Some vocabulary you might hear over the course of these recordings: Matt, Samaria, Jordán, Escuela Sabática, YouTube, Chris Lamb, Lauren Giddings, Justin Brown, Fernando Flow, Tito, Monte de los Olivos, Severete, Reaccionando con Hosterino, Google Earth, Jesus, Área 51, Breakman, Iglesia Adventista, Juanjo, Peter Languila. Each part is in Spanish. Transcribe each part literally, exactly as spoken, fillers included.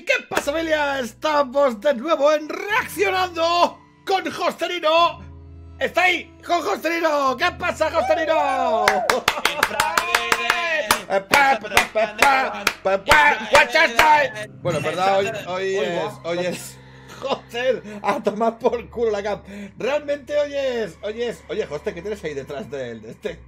¿Y qué pasa, familia? Estamos de nuevo en Reaccionando con Hosterino. ¡Está ahí con Hosterino! ¿Qué pasa, Hosterino? Bueno, en verdad, hoy, hoy es... Hoy es... Hoster, a tomar por culo la cam. Realmente hoy es... Hoy es... Oye, Hoster, ¿qué tienes ahí detrás de él? De este...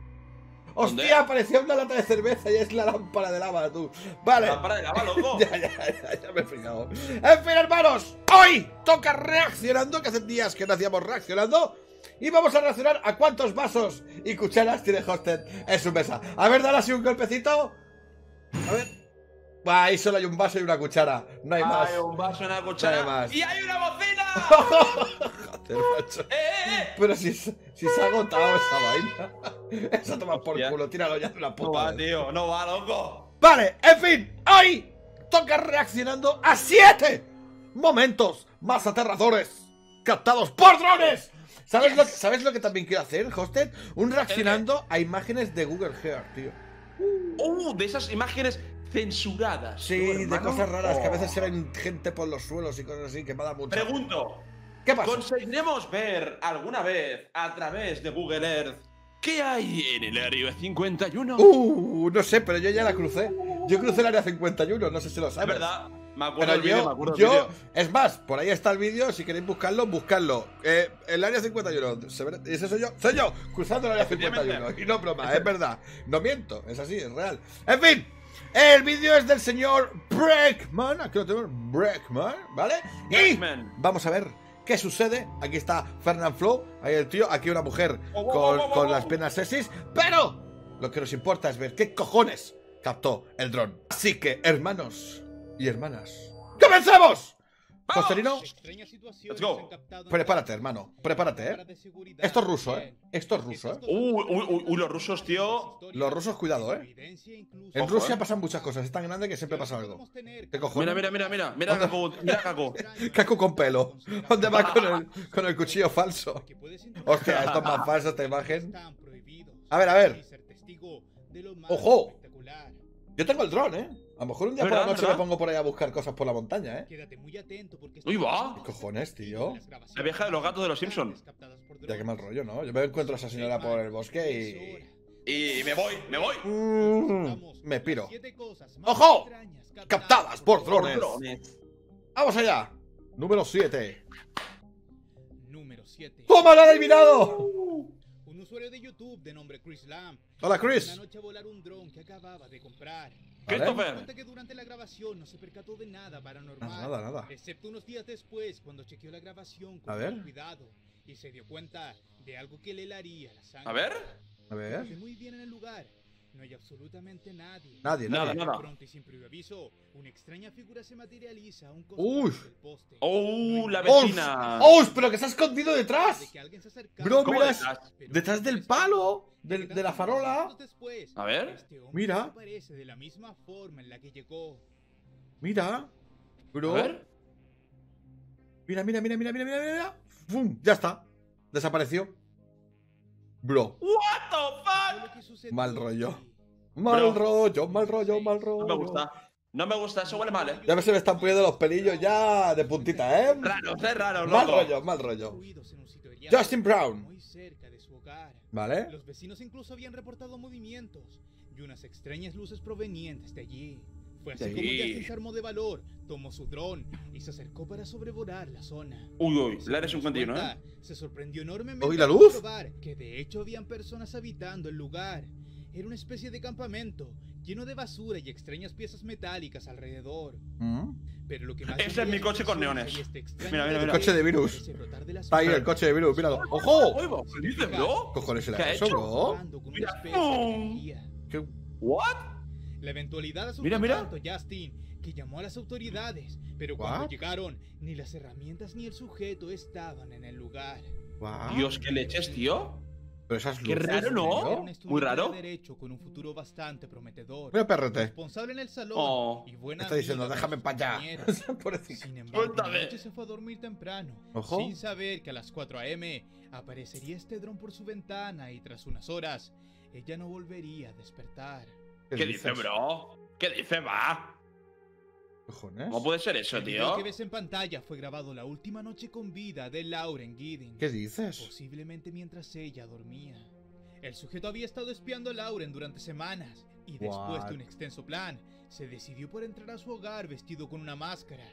Hostia, apareció una lata de cerveza y es la lámpara de lava, tú. Vale. ¿La lámpara de lava, loco? ya, ya, ya, ya me he fijado. En fin, hermanos, hoy toca reaccionando, que hace días que no hacíamos reaccionando. Y vamos a reaccionar a cuántos vasos y cucharas tiene Hoster en su mesa. A ver, dale así un golpecito. A ver. Ahí solo hay un vaso y una cuchara. No hay ah, más. Hay un vaso y una cuchara. No hay más. ¡Y hay una bocina! Joder, macho. ¡Eh! Pero si, si se ha agotado esa vaina. Eso toma por culo. Tíralo ya de la puta. No va, vez. tío. No va, loco. Vale, en fin. Hoy toca reaccionando a siete momentos más aterradores captados por drones. ¿Sabes, yes. lo, que, ¿sabes lo que también quiero hacer, Hosted? Un reaccionando a imágenes de Google Earth, tío. ¡Uh! De esas imágenes censuradas. Sí, de cosas raras, oh. que a veces se ven gente por los suelos y cosas así, que me da mucho. Pregunto. ¿Qué pasa? ¿Conseguiremos ver alguna vez a través de Google Earth qué hay en el área cincuenta y uno? Uh, no sé, pero yo ya la crucé. Yo crucé el área cincuenta y uno, no sé si lo sabes. Es verdad. Me acuerdo del vídeo, me acuerdo del vídeo. Es más, por ahí está el vídeo, si queréis buscarlo, buscarlo. Eh, el área cincuenta y uno, ¿y ese soy yo? ¡Soy yo! Cruzando el área cincuenta y uno. Y no broma, es verdad. No miento, es así, es real. En fin, el vídeo es del señor Breakman. Aquí lo tenemos, Breakman, ¿vale? Breakman. Y vamos a ver qué sucede. Aquí está Fernando Flow, ahí el tío, aquí una mujer oh, wow, con, wow, wow, con wow. las piernas sexys. Pero lo que nos importa es ver qué cojones captó el dron. Así que, hermanos y hermanas, ¡comencemos! Hosterino, let's go. Prepárate, hermano, prepárate, eh. Esto es ruso, eh. Esto es ruso, eh. Uh, uh, uh, uh los rusos, tío. Los rusos, cuidado, eh. En Ojo, Rusia eh. pasan muchas cosas, es tan grande que siempre pasa algo. ¿Qué cojones? Mira, mira, mira, mira, Caco, mira, Caco. Caco con pelo. ¿Dónde vas con el, con el cuchillo falso? Hostia, esto es más falso, esta imagen. A ver, a ver. ¡Ojo! Yo tengo el dron, eh. A lo mejor un día por la noche ¿verdad? me pongo por ahí a buscar cosas por la montaña, ¿eh? Quédate muy atento porque ¡uy, va! ¿Qué cojones, tío? La vieja de los gatos de los Simpsons. Ya que mal rollo, ¿no? Yo me encuentro a esa señora por el bosque y... Y me voy, me voy. Mm, me piro. ¡Ojo! Captadas por drones. ¡Vamos allá! Número siete. ¡Oh, me lo han adivinado! Un usuario de YouTube de nombre Chris Lamb. Hola, Chris. Una noche volar un dron que acababa de comprar. Cuenta que durante la grabación no se percató de nada paranormal. Nada, nada. Excepto unos días después cuando chequeó la grabación con cuidado y se dio cuenta de algo que le helaría la sangre. A ver. A ver. Muy bien en el lugar. No hay absolutamente nadie. Nadie, nada, nada. Pronto y sin previo aviso, una extraña figura se materializa a un costado del poste. ¡Oh, la vecina! ¡Oh, pero que se ha escondido detrás! Bro, mira, detrás? detrás del palo, de, de la farola. A ver, mira. Mira, bro. Mira, mira, mira, mira, mira, mira. ¡Fum! Ya está. Desapareció. Bro. What the fuck? Mal rollo. Mal rollo, mal rollo, mal rollo. No me gusta. No me gusta, eso huele mal, eh. Ya se me están poniendo los pelillos ya de puntita, eh. Raro, es raro, loco. Mal rollo, mal rollo. Justin Brown. Vale. Los vecinos incluso habían reportado movimientos y unas extrañas luces provenientes de allí. Fue así como Justin se armó de valor, tomó su dron y se acercó para sobrevolar la zona. Uy, uy, la área cincuenta y uno, ¿eh? Se sorprendió enormemente. ¿Oí la luz? Que de hecho habían personas habitando el lugar. Era una especie de campamento lleno de basura y extrañas piezas metálicas alrededor. ¿Mm? Pero lo que más ese es mi coche con neones. Este mira, mira, mira. El coche de virus. Está ahí el coche de virus, míralo. ¡Ojo! ¿Qué dices, bro? ¿Cojones el aso, bro? Mira. ¿Qué? ¿What? La eventualidad asustó tanto a Justin que llamó a las autoridades, pero cuando llegaron, ni las herramientas ni el sujeto estaban en el lugar. Wow. Dios, qué leches, tío. Pero esas luces, qué raro, ¿no? Muy raro. Derecho con un futuro bastante prometedor. Mira, perrete. Responsable en el salón. Oh. Y buena está diciendo, déjame para allá. Sin embargo, anoche se fue a dormir temprano, Ojo. sin saber que a las cuatro a m aparecería este dron por su ventana y tras unas horas ella no volvería a despertar. ¿Qué dice, bro? ¿Qué dice, va? cojones? ¿Cómo puede ser eso, tío? Lo que ves en pantalla fue grabado la última noche con vida de Lauren Giddings. ¿Qué dices? Posiblemente mientras ella dormía. El sujeto había estado espiando a Lauren durante semanas y después de un extenso plan, se decidió por entrar a su hogar vestido con una máscara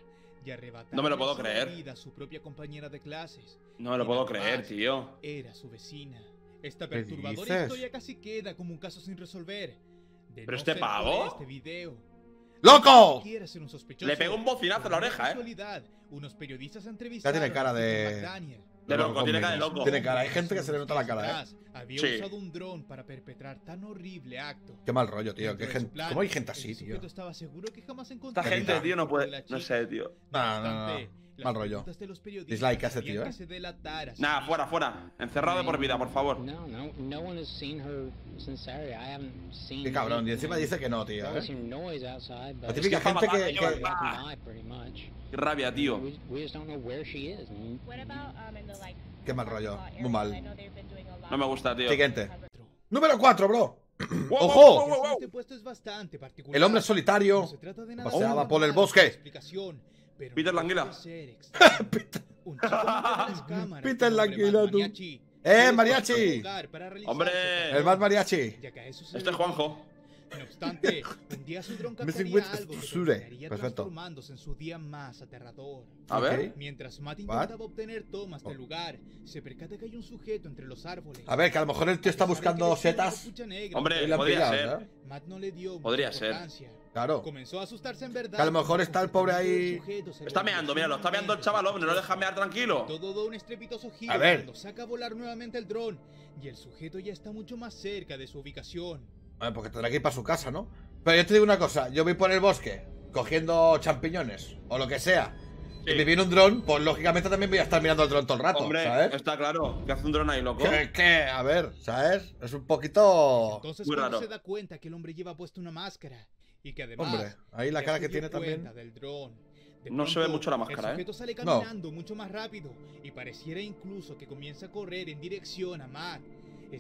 y arrebatar no me lo puedo creer. Vida a su propia compañera de clases. No me lo puedo creer, tío. Era su vecina. Esta perturbadora historia casi queda como un caso sin resolver. De ¿Pero no este pavo? Este video, ¡loco! Le pegó un bocinazo a la oreja, eh. Unos periodistas entrevistaron. Ya tiene cara de... De loco, tiene cara de loco. Tiene cara, hay gente que se le nota la cara, eh. Había sí. usado un dron para perpetrar tan horrible acto. Qué mal rollo, tío. Qué gente... plan, ¿Cómo hay gente así, tío? Estaba seguro que jamás encontró esta gente, tío, no puede... No sé, tío. No, no, no, no. Mal rollo. Dislike a este tío, eh. Nah, fuera, fuera. Encerrado por vida, por favor. Qué cabrón, y encima dice que no, tío, eh. La típica gente que... que... Qué rabia, tío. Qué mal rollo, muy mal. No me gusta, tío. Siguiente. Número cuatro, bro. ¡Ojo! El hombre solitario paseaba por el bosque. Peter Languila. Peter Languila, tú. ¡Eh, mariachi! ¡Hombre! El más mariachi. Este es Juanjo. No obstante, un día su dron captaría algo que terminaría transformándose en su día más aterrador. A ver. Mientras Matt intentaba obtener tomas del lugar, se percata que hay un sujeto entre los árboles. A ver, que a lo mejor el tío está buscando setas. Hombre, podría ser. Matt no le dio podría ser. Claro. Comenzó a asustarse en verdad. Que a lo mejor está el pobre ahí. Está meando, míralo, está meando el chaval, hombre, no lo deja mear tranquilo. Todo un estrepitoso giro. A ver. Cuando saca a volar nuevamente el dron y el sujeto ya está mucho más cerca de su ubicación. Bueno, porque tendrá que ir para su casa, ¿no? Pero yo te digo una cosa, yo voy por el bosque cogiendo champiñones o lo que sea sí. y me viene un dron, pues lógicamente también voy a estar mirando el dron todo el rato, hombre, ¿sabes? Está claro, que hace un dron ahí, loco. Es que, a ver, ¿sabes? Es un poquito... Entonces muy raro. Se da cuenta que el hombre lleva puesto una máscara y que además... Hombre, ahí la cara que tiene también... Del dron. De no pronto, se ve mucho la máscara, el ¿eh? Sale caminando no. mucho más rápido y pareciera incluso que comienza a correr en dirección a Matt.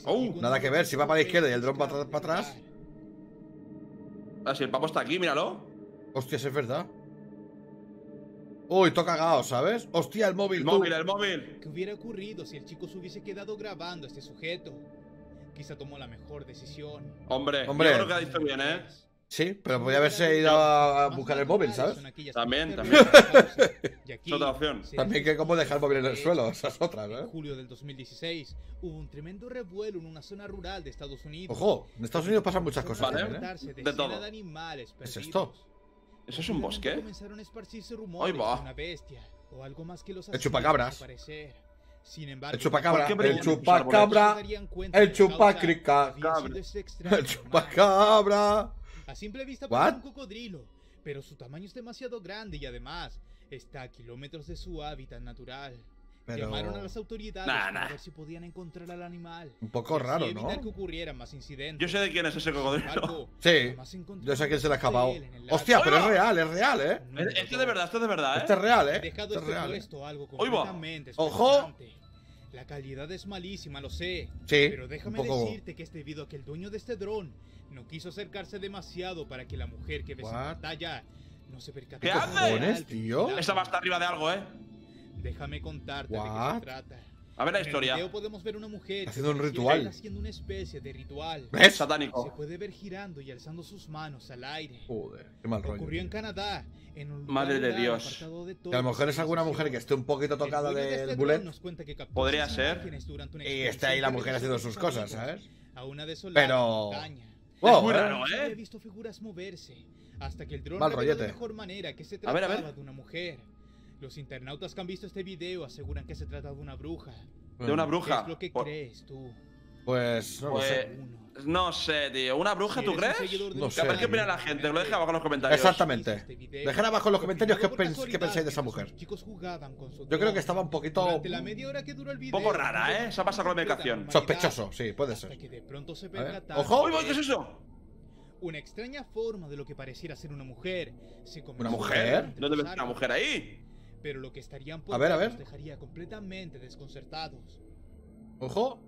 Oh, nada que ver, si va para la izquierda y el dron va para atrás. Ah, si el papo está aquí, míralo. Hostia, es verdad. Uy, toca cagado, ¿sabes? Hostia, el móvil. El tú. móvil, el móvil. ¿Qué hubiera ocurrido si el chico se hubiese quedado grabando a este sujeto? Quizá tomó la mejor decisión. Hombre, Hombre. yo creo que ha dicho bien, ¿eh? Sí, pero podía haberse ido a buscar el móvil, ¿sabes? También, también. Es otra opción. También que cómo dejar el móvil en el suelo, esas otras, ¿eh? En julio del dos mil dieciséis hubo un tremendo revuelo en una zona rural de Estados Unidos. Ojo, en Estados Unidos pasan muchas cosas, ¿vale? ¿eh? De todo. ¿Es esto? ¿Eso es un bosque? Comenzaron a esparcirse rumores de una bestia o algo más que los el chupacabras. Sin embargo, el chupacabra, el chupacabra, el chupacrica, el chupacabra. A simple vista parece un cocodrilo, pero su tamaño es demasiado grande y además está a kilómetros de su hábitat natural. Pero... Llamaron a las autoridades nah, nah. para ver si podían encontrar al animal. Un poco raro, ¿no? Evitar que ocurrieran más incidentes. Yo sé de quién es ese cocodrilo. Sí, yo sé a quién se le ha escapado. Hostia, pero es real, es real, ¿eh? Esto es de verdad, esto es de verdad, ¿eh? Este es real, ¿eh? Dejado este real, puesto, algo completamente ¡ojo! La calidad es malísima, lo sé. Sí, pero déjame poco... decirte que es debido a que el dueño de este dron no quiso acercarse demasiado para que la mujer que ves en pantalla no se percató. ¿Qué haces, tío? Esa va hasta arriba de algo, ¿eh? Déjame contarte de qué se trata. A ver la historia. En el video podemos ver una mujer haciendo un ritual. Haciendo una especie de ritual. ¿Ves? Satánico. Se puede ver girando y alzando sus manos al aire. Joder, qué mal rollo. Ocurrió en Canadá, en un lugar Madre de Dios. De a lo mejor es alguna mujer que esté un poquito tocada del bullet. Podría ser. Y está ahí la mujer haciendo sus cosas, ¿sabes? A una desolada Pero... montaña. Wow, es muy raro, ¿eh? He visto figuras moverse hasta que el dron reveló de mejor manera que se trataba a ver, a ver. de una mujer. Los internautas que han visto este video aseguran que se trata de una bruja. ¿De una bruja? ¿Qué es lo que Por... crees tú? Pues no, pues, no sé. No sé, tío. ¿Una bruja, tú crees? No sé. A ver qué opina la gente. Lo dejen abajo en los comentarios. Exactamente. Dejad abajo en los comentarios qué, pens qué pensáis de esa mujer. Yo creo que estaba un poquito... Un poco rara, ¿eh? Se ha pasado con la medicación. Sospechoso, sí, puede ser. ¿Eh? ¡Ojo! ¿Qué es eso? Una extraña forma de lo que pareciera ser una mujer. Se ¿Una mujer? ¿No te ves una mujer ahí? Pero lo que estarían por ver, ver. Los dejaría completamente desconcertados. ¡Ojo!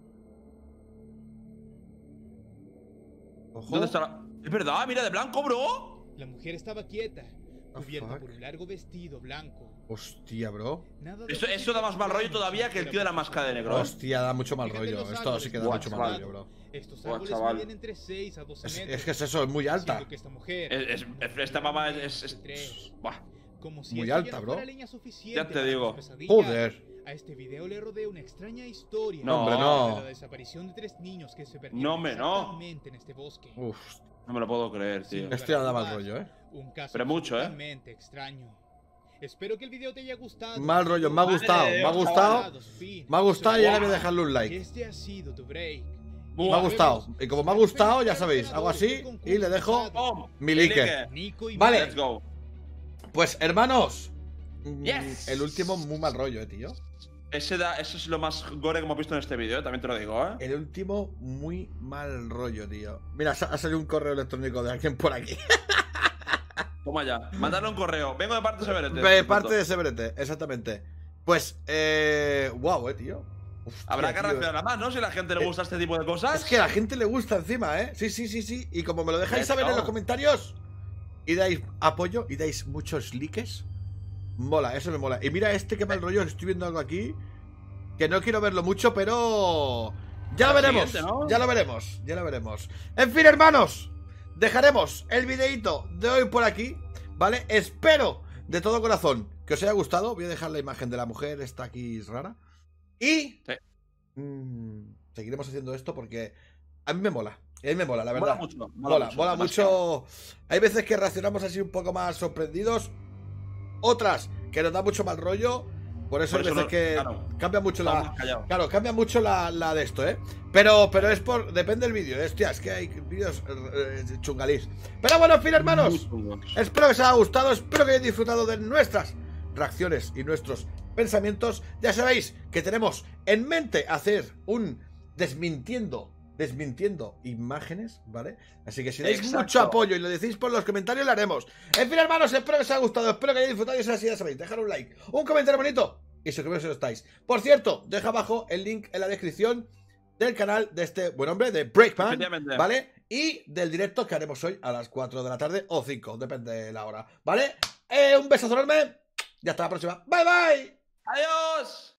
¡Ojo! ¿Dónde está la... ¡Es verdad! ¡Mira, de blanco, bro! La mujer estaba quieta, cubierta por un largo vestido blanco. Hostia, bro. Eso, eso da más mal rollo todavía que el tío de la máscara de negro. Hostia, da mucho mal rollo. Esto sí que da mucho mal rollo, bro. Estos árboles miden entre seis a doce metros. Es, es que es eso, es muy alta. Esta mujer, es, es, esta mamá es… es, es bah. Como si muy alta, bro. Ya te digo. Joder. A este video le rodea una extraña historia. No, hombre, no. De la desaparición de tres niños que se perdieron no, me, no. en este bosque. Uf, no me lo puedo creer, tío. Este ya da mal rollo, eh. Un caso pero mucho, eh. Extraño. Espero que el video te haya gustado. Mal rollo, me ha gustado, me ha gustado. Me ha gustado y ya debe dejarle un like. Este ha sido tu break. Me ha gustado. Y como me ha gustado, ya sabéis, hago así y le dejo mi like. Vale. Pues, hermanos. Yes. El último, muy mal rollo, eh, tío. Ese da, eso es lo más gore que hemos visto en este vídeo, ¿eh? También te lo digo, ¿eh? El último, muy mal rollo, tío. Mira, ha salido un correo electrónico de alguien por aquí. Toma ya, mandarle un correo. Vengo de parte de Severete. De parte de Severete, exactamente. Pues, eh. Wow, eh, tío. Hostia, habrá que reaccionar más, ¿no? Si a la gente le gusta eh, este tipo de cosas. Es que a la gente le gusta encima, ¿eh? Sí, sí, sí, sí. Y como me lo dejáis saber en los comentarios y dais apoyo y dais muchos likes. Mola, eso me mola. Y mira este que mal rollo, estoy viendo algo aquí que no quiero verlo mucho, pero ya lo veremos, ¿no? Ya lo veremos, ya lo veremos. En fin, hermanos, dejaremos el videito de hoy por aquí, ¿vale? Espero de todo corazón que os haya gustado. Voy a dejar la imagen de la mujer, esta aquí es rara. Y sí. mmm, seguiremos haciendo esto porque a mí me mola. A mí me mola, la verdad. Mola mucho, mola, mola mucho. Mola mucho. Hay veces que reaccionamos así un poco más sorprendidos. Otras que nos da mucho mal rollo. Por eso, por eso hay veces no, que claro, cambia mucho la Claro, cambia mucho la, la de esto, eh Pero pero es por... Depende del vídeo, eh. Hostia, es que hay vídeos eh, chungalís. Pero bueno, en fin, hermanos, espero que os haya gustado, espero que hayáis disfrutado de nuestras reacciones y nuestros pensamientos. Ya sabéis que tenemos en mente hacer un desmintiendo Desmintiendo imágenes, ¿vale? Así que si dais Exacto. mucho apoyo y lo decís por los comentarios, lo haremos. En fin, hermanos, espero que os haya gustado, espero que hayáis disfrutado. Y si es así, ya sabéis, dejad un like, un comentario bonito y suscribiros si lo estáis. Por cierto, deja abajo el link en la descripción del canal de este buen hombre, de Breakman, ¿vale? Y del directo que haremos hoy a las cuatro de la tarde o cinco, depende de la hora, ¿vale? Eh, un besazo enorme y hasta la próxima. Bye, bye. Adiós.